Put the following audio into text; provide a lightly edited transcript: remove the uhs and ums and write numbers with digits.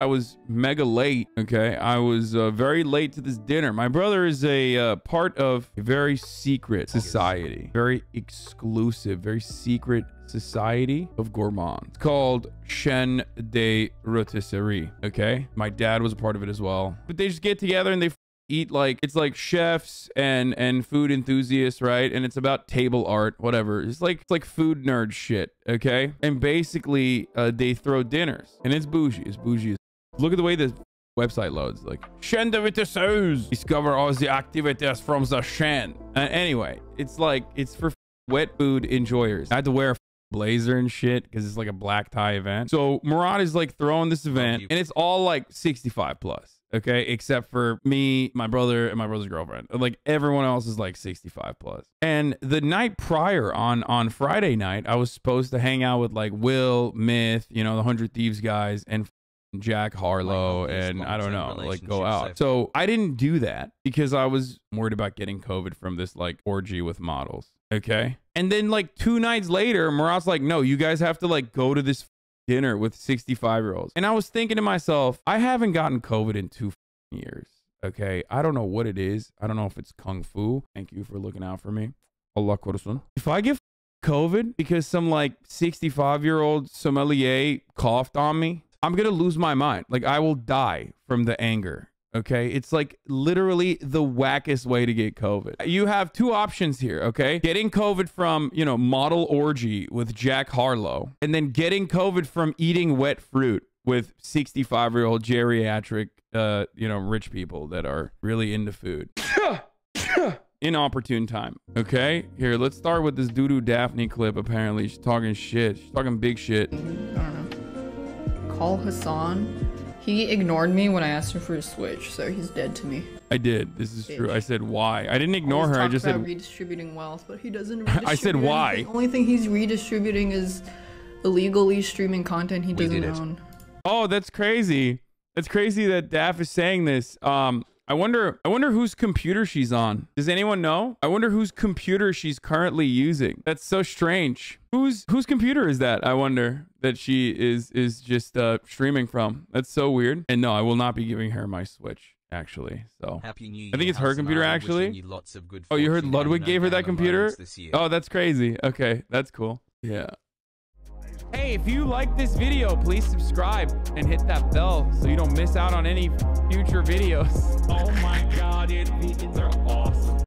I was mega late. Okay, I was very late to this dinner. My brother is a part of a very secret society, very exclusive, very secret society of gourmands. It's called Chen de Rotisserie. Okay, my dad was a part of it as well. But they just get together and they eat, like, it's like chefs and food enthusiasts, right? And it's about table art, whatever. It's like food nerd shit, okay? And basically they throw dinners, and it's bougie. Look at the way this website loads, like Chen de Rotisserie. Discover all the activities from the Chen. Anyway, it's for wet food enjoyers. I had to wear a blazer and shit because it's like a black tie event. So Murat is like throwing this event, and it's all like 65+. Okay, except for me, my brother, and my brother's girlfriend. Like, everyone else is like 65+. And the night prior, on Friday night, I was supposed to hang out with like Will, Myth, you know, the 100 Thieves guys, and Jack Harlow, and I don't know, like, go out. So I didn't do that because I was worried about getting COVID from this like orgy with models. Okay, and then like 2 nights later, Murat's like, no, you guys have to like go to this dinner with 65-year-olds. And I was thinking to myself, I haven't gotten COVID in 2 years. Okay, I don't know what it is. I don't know if it's kung fu. Thank you for looking out for me. Allah Kursun. If I get COVID because some like 65-year-old sommelier coughed on me, I'm gonna lose my mind. Like, I will die from the anger. Okay, it's like literally the wackest way to get COVID. You have 2 options here, okay? Getting COVID from, you know, model orgy with Jack Harlow, and then getting COVID from eating wet fruit with 65-year-old geriatric, you know, rich people that are really into food. Inopportune time. Okay, here, let's start with this doo-doo Daphne clip. Apparently, she's talking shit. She's talking big shit. I don't know. Paul Hassan. He ignored me when I asked him for a Switch, so he's dead to me. I did. This is true. I said why. I didn't ignore her. I just said redistributing wealth, but he doesn't. I said why. The only thing he's redistributing is illegally streaming content he doesn't own. Oh, that's crazy. That's crazy that Daph is saying this. I wonder whose computer she's on. Does anyone know? I wonder whose computer she's currently using. That's so strange. Whose computer is that? I wonder, that she is just streaming from. That's so weird. And no, I will not be giving her my Switch, actually. So Happy New Year, I think it's her computer, actually. You lots of good, oh, you heard Ludwig gave her that computer? Oh, that's crazy. Okay, that's cool. Yeah. Hey, if you like this video, please subscribe and hit that bell so you don't miss out on any future videos. Oh my God, they're awesome.